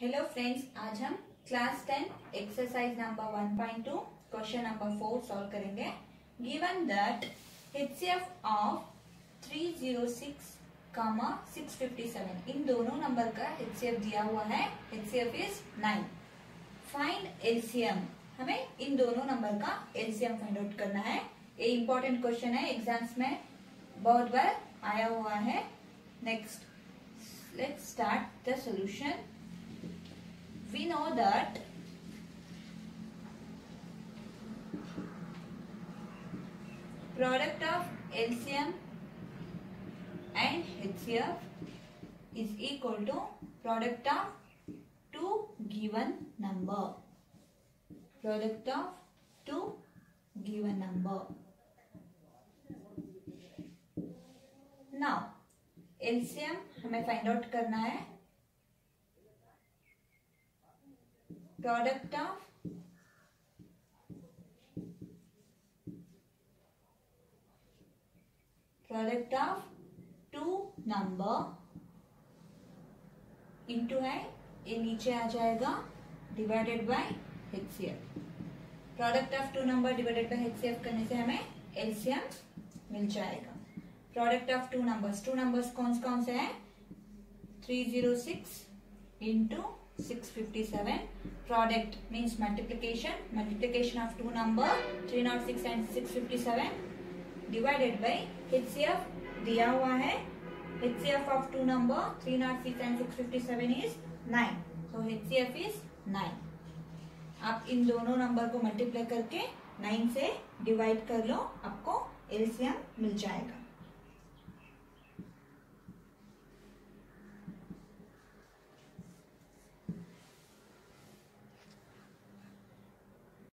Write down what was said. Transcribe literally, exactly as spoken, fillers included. Hello friends, आज हम class ten exercise number one point two question number four solve करेंगे। Given that HCF of three zero six, six fifty seven इन दोनों number का HCF दिया हुआ है। HCF is nine. Find LCM, हमें इन दोनों नंबर का एलसीएम फाइंड आउट करना है। ये इंपॉर्टेंट क्वेश्चन है, एग्जाम्स में बहुत बार आया हुआ है। Next, let's start the solution. We know that product of L C M and H C F is equal to product of two given number. Product of two given number. Now L C M हमें find out करना है। Product of product of two number into है, ये नीचे आ जाएगा, divided by H C F। Product of two number divided by H C F करने से हमें L C M मिल जाएगा। Product of two numbers, two numbers कौन कौन से हैं? Three zero six into six fifty seven. Product means multiplication, multiplication of two number three zero six and six fifty seven divided by H C F दिया हुआ है। H C F of two number three zero six and six fifty seven is nine, so H C F is nine. आप इन दोनों number को multiply करके nine से divide कर लो, आपको L C M मिल जाएगा।